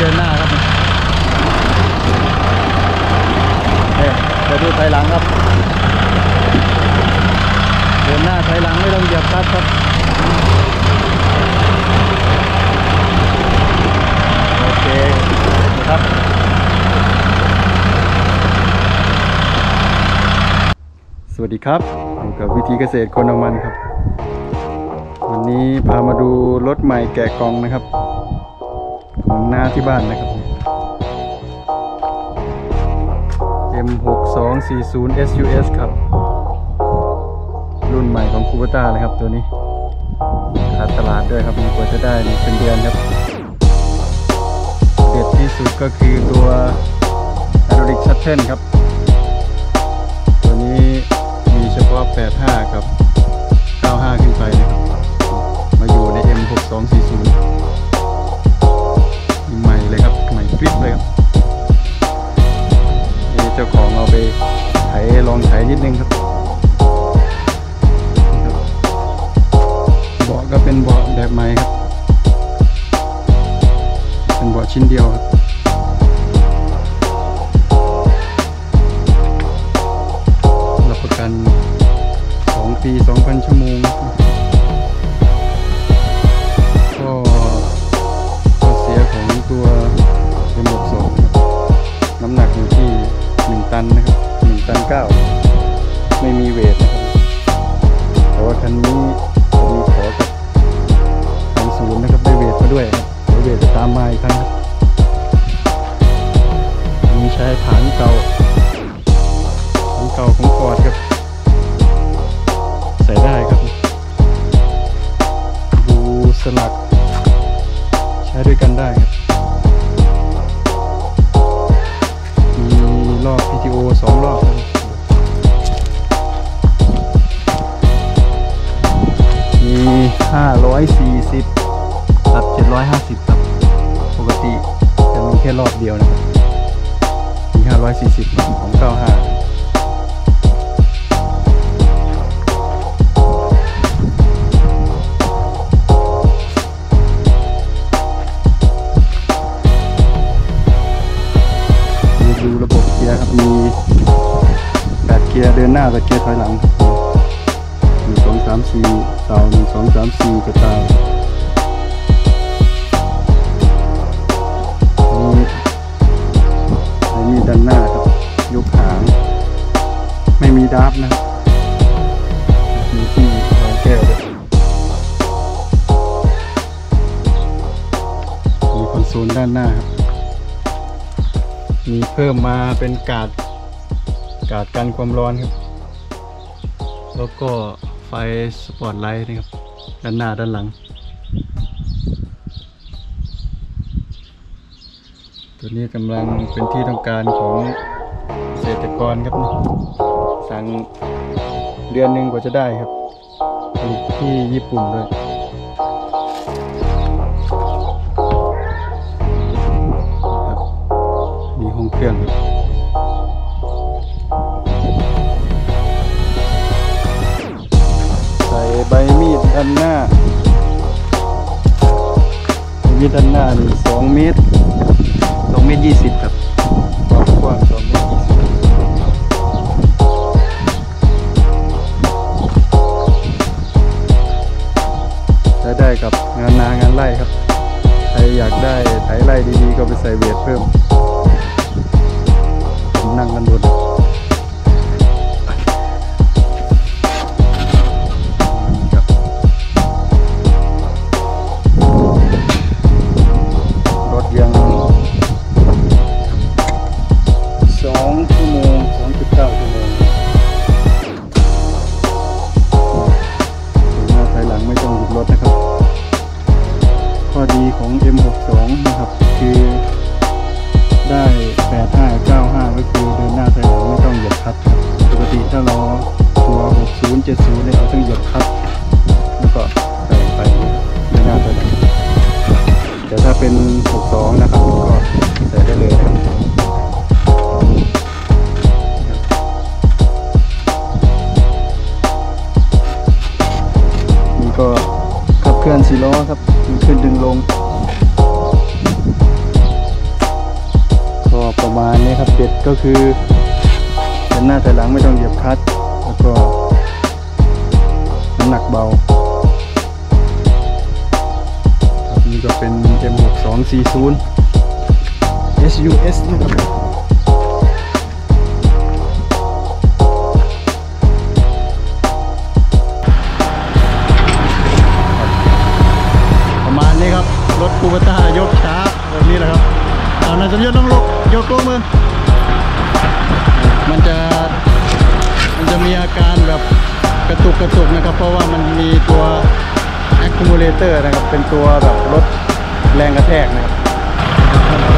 เดินหน้าครับจะดูถอยหลังครับเดินหน้าถอยหลังไม่ต้องเหยียบคลัตช์ครับโอเคครับสวัสดีครับอยู่กับวิธีเกษตรคนเอามันครับวันนี้พามาดูรถใหม่แกะกล่องนะครับของหน้าที่บ้านนะครับ M6240SUH ครับรุ่นใหม่ของคูเบต้าเลยครับตัวนี้ขาดตลาดด้วยครับกว่าจะได้เป็นเดือนครับเด็ดที่สุดก็คือตัว Hydraulic Shuttle ครับตัวนี้มีเฉพาะ85กับ95ขึ้นไปนะครับมาอยู่ใน M6240ใหม่เลยครับใหม่คลิปเลยครับนี่เจ้าของเอาไปไถลองไถนิดนึงครับเบาะก็เป็นเบาะแบบใหม่ครับเป็นเบาะชิ้นเดียวครับรับประกัน2 ปี 2,000 ชั่วโมงตัวM62น้ำหนักอยู่ที่1ตันนะครับ1ตัน9ไม่มีเวทนะครับแต่ว่าคันนี้มีขอกับทางศูนย์นะครับได้เวทมาด้วยครับเวทจะตามมาอีกครั้งครับมีใช้ฐานเก่าของฟอร์ดครับใส่ได้ครับดูสลักใช้ด้วยกันได้ครับ2 รอบมี540กับ750ครับปกติจะมีแค่รอบเดียวนะครับมี540ของ95มีดูระบบเกียร์ครับมีเกียร์เดินหน้ากับเกียร์ถอยหลัง1 2 3 4เตา1 2 3 4กระต่ายมีดันหน้าครับยกหางไม่มีดาร์ฟนะครับมีที่รองแก้วด้วยมีคอนโซลด้านหน้าครับมีเพิ่มมาเป็นกาดกันความร้อนครับแล้วก็ไฟสปอตไลท์นะครับด้านหน้าด้านหลังตัวนี้กำลังเป็นที่ต้องการของเกษตรกรครับนี่สั่งเดือนหนึ่งกว่าจะได้ครับที่ญี่ปุ่นด้วยครับมีห้องเครื่องใบมีดด้านหน้านี่2 เมตร 2 เมตร 20ครับความกว้าง2 เมตร 20ใช้ได้กับงานนางานไร่ครับใครอยากได้ไถไร่ดีๆก็ไปใส่เวทเพิ่มนั่งกันบนได้85 95ก็คือเดินหน้าถอยหลัง นะครับเด็ดก็คือเดินหน้าถอยหลังไม่ต้องเหยียบคลัตช์แล้วก็น้ำหนักเบาครับนี่ก็เป็น M6240SUH นะครับรถคูเปอร์ต้ายกช้าแบบนี้แหละครับเอานายสมยศต้องลุกยกตัวมือมันจะมีอาการแบบกระตุกนะครับเพราะว่ามันมีตัว accumulator นะครับเป็นตัวแบบลดแรงกระแทกนะครับ